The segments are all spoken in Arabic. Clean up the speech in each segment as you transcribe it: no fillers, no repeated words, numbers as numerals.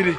ايه دي؟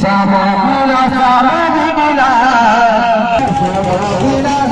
سلامنا سلامنا سلامنا.